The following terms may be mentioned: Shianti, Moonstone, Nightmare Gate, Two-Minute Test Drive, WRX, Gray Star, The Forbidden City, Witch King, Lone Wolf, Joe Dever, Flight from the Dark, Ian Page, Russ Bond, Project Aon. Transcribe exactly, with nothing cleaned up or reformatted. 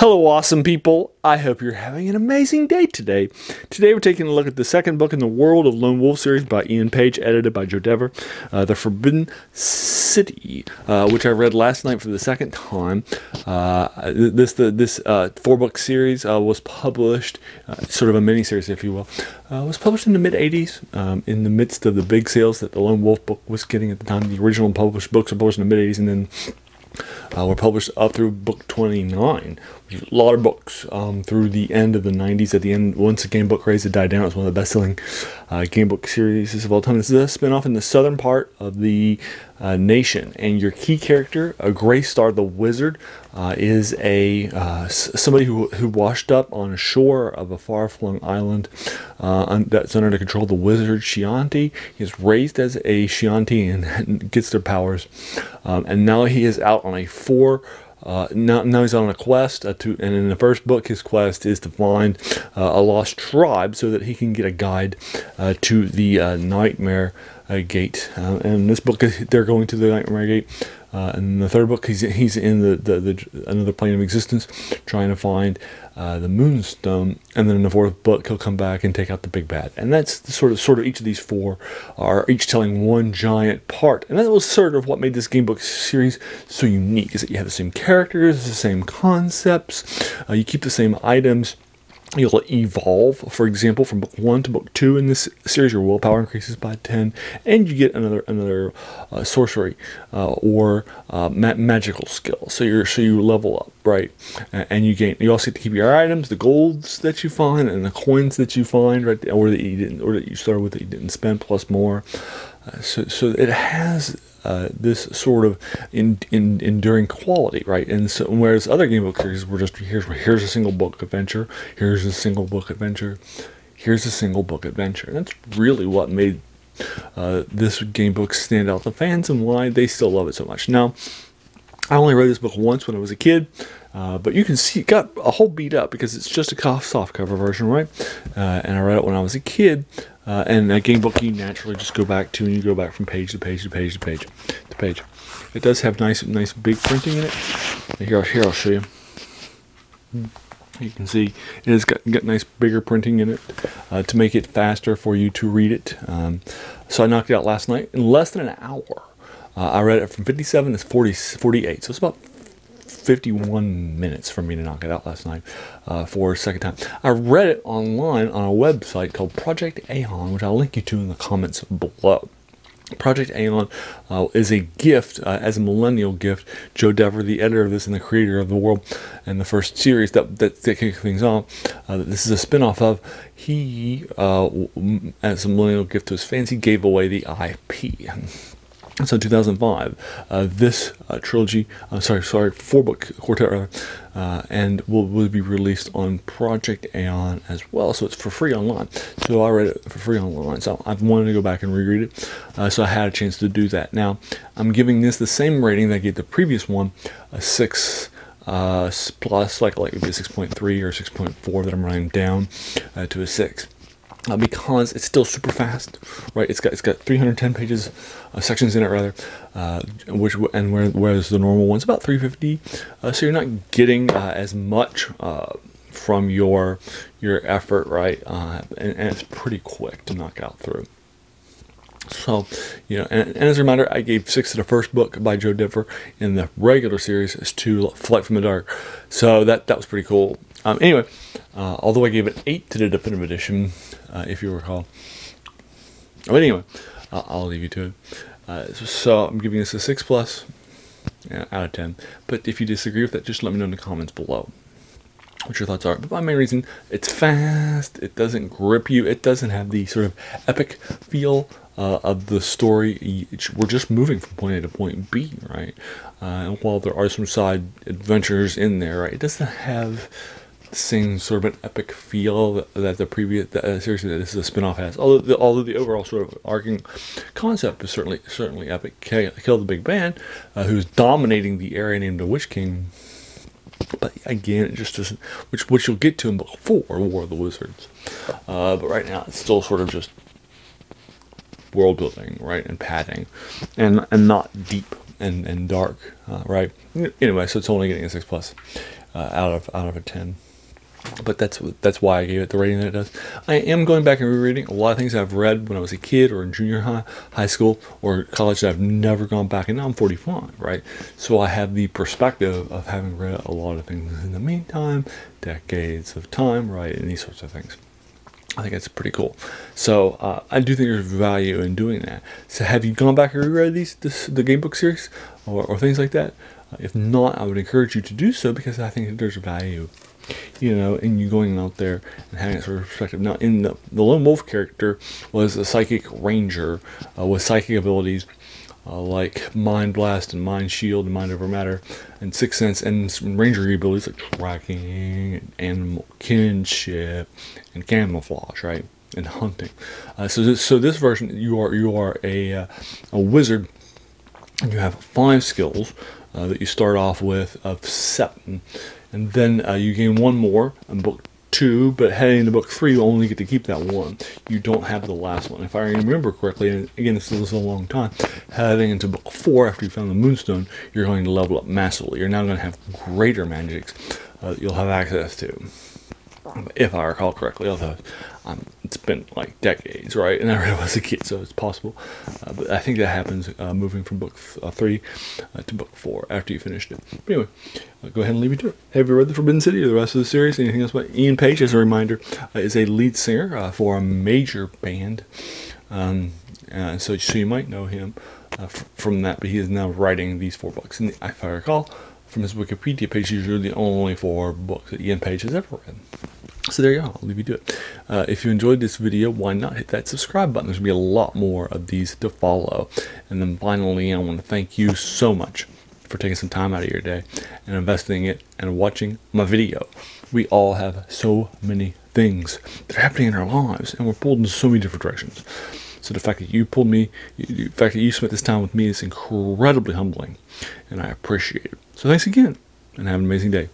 Hello awesome people, I hope you're having an amazing day today. Today we're taking a look at the second book in the World of Lone Wolf series by Ian Page, edited by Joe Dever, uh, The Forbidden City, uh, which I read last night for the second time. Uh, this the, this uh, four book series uh, was published, uh, sort of a mini series if you will, uh, was published in the mid eighties um, in the midst of the big sales that the Lone Wolf book was getting at the time. The original published books were published in the mid eighties and then Uh, were published up through book twenty-nine. A lot of books um, through the end of the nineties. At the end, once the game book craze had died down, it was one of the best-selling uh, game book series of all time. This is a spin-off in the southern part of the uh, nation, and your key character, a Gray Star, the wizard, uh, is a uh, somebody who who washed up on shore of a far-flung island uh, that's under the control of the wizard Shianti. He is raised as a Shianti and, and gets their powers, um, and now he is out on a four. Uh, now, now he's on a quest, uh, to, and in the first book, his quest is to find uh, a lost tribe so that he can get a guide uh, to the uh, Nightmare uh, Gate. Uh, and in this book, they're going to the Nightmare Gate. Uh, and in the third book, he's he's in the, the, the another plane of existence, trying to find uh, the Moonstone. And then in the fourth book, he'll come back and take out the big bad. And that's the sort of sort of each of these four are each telling one giant part. And that was sort of what made this game book series so unique, is that you have the same characters, the same concepts, uh, you keep the same items. You'll evolve, for example, from book one to book two in this series. Your willpower increases by ten, and you get another another uh, sorcery uh, or uh, ma magical skill. So you so you level up, right? And you gain. You also get to keep your items, the golds that you find, and the coins that you find, right? Or that you didn't, or that you started with that you didn't spend, plus more. Uh, so so it has. Uh, this sort of in, in, enduring quality, right? And so, whereas other game book series were just here's here's a single book adventure, here's a single book adventure, here's a single book adventure. And that's really what made uh, this game book stand out to fans and why they still love it so much. Now, I only read this book once when I was a kid, uh, but you can see it got a whole beat up because it's just a soft cover version, right? Uh, and I read it when I was a kid. Uh, and that game book you naturally just go back to, and you go back from page to page to page to page to page. It does have nice, nice big printing in it. Here, here I'll show you. You can see it has got, got nice bigger printing in it uh, to make it faster for you to read it. Um, so I knocked it out last night in less than an hour. Uh, I read it from fifty-seven to forty, forty-eight, so it's about fifty-one minutes for me to knock it out last night uh, for a second time. I read it online on a website called Project Aon, which I'll link you to in the comments below. Project Aon uh, is a gift, uh, as a millennial gift. Joe Dever, the editor of this and the creator of The World and the first series that, that, that kicked things off, uh, that this is a spinoff of, he, uh, as a millennial gift to his fans, he gave away the I P. So in two thousand five, uh, this uh, trilogy, uh, sorry, sorry, four-book quartet, rather, uh, and will, will be released on Project Aon as well, so it's for free online. So I read it for free online, so I've wanted to go back and reread it, uh, so I had a chance to do that. Now, I'm giving this the same rating that I gave the previous one, a six uh, plus, like, like it would be a six point three or six point four that I'm running down uh, to a six. Uh, because it's still super fast, right? It's got it's got three hundred ten pages, uh, sections in it rather, uh, which and where, whereas the normal one's about three fifty, uh, so you're not getting uh, as much uh, from your your effort, right? Uh, and, and it's pretty quick to knock out through. So, you know, and, and as a reminder, I gave six to the first book by Joe Dever in the regular series as to Flight from the Dark, so that that was pretty cool. Um, anyway, uh, although I gave it eight to the definitive edition, uh, if you recall. But anyway, uh, I'll leave you to it. Uh, so, so I'm giving this a six plus yeah, out of ten. But if you disagree with that, just let me know in the comments below what your thoughts are. But my main reason, it's fast. It doesn't grip you. It doesn't have the sort of epic feel uh, of the story. We're just moving from point A to point B, right? Uh, and while there are some side adventures in there, right, it doesn't have the same sort of an epic feel that, that the previous that, uh, series that this is a spin-off has. Although the, although the overall sort of arcing concept is certainly certainly epic. Kill the big bad, uh, who's dominating the area named the Witch King. But again, it just doesn't. Which which you'll get to in book four, War of the Wizards. Uh, but right now, it's still sort of just world building, right, and padding, and and not deep and and dark, uh, right. Anyway, so it's only getting a six plus. uh, out of out of a ten. But that's that's why I gave it the rating that it does. I am going back and rereading a lot of things I've read when I was a kid or in junior high, high school, or college that I've never gone back. And now I'm forty-five, right? So I have the perspective of having read a lot of things in the meantime, decades of time, right? And these sorts of things. I think that's pretty cool. So uh, I do think there's value in doing that. So have you gone back and reread these, this, the game book series or, or things like that? Uh, if not, I would encourage you to do so, because I think there's value, you know, and you going out there and having that sort of perspective. Now, in the, the Lone Wolf character was a psychic ranger uh, with psychic abilities uh, like Mind Blast and Mind Shield and Mind Over Matter and Sixth Sense, and some ranger abilities like tracking and animal kinship and camouflage, right, and hunting. Uh, so, this, so this version, you are you are a uh, a wizard, and you have five skills uh, that you start off with of seven. And then uh, you gain one more in book two, but heading to book three, you only get to keep that one. You don't have the last one. If I remember correctly, and again, this is a long time, heading into book four after you found the Moonstone, you're going to level up massively. You're now going to have greater magics uh, that you'll have access to. If I recall correctly, although um, it's been like decades, right? And I read it as a kid, so it's possible. Uh, but I think that happens uh, moving from book th uh, three uh, to book four after you finished it. But anyway, I'll go ahead and leave you to it. Have you read The Forbidden City or the rest of the series? Anything else? About Ian Page, as a reminder, uh, is a lead singer uh, for a major band. Um, uh, so, so you might know him uh, f from that, but he is now writing these four books. And if I recall from his Wikipedia page, these are the only four books that Ian Page has ever read. So there you go. I'll leave you to it. Uh, if you enjoyed this video, why not hit that subscribe button? There's going to be a lot more of these to follow. And then finally, I want to thank you so much for taking some time out of your day and investing it and watching my video. We all have so many things that are happening in our lives, and we're pulled in so many different directions. So the fact that you pulled me, the fact that you spent this time with me is incredibly humbling, and I appreciate it. So thanks again, and have an amazing day.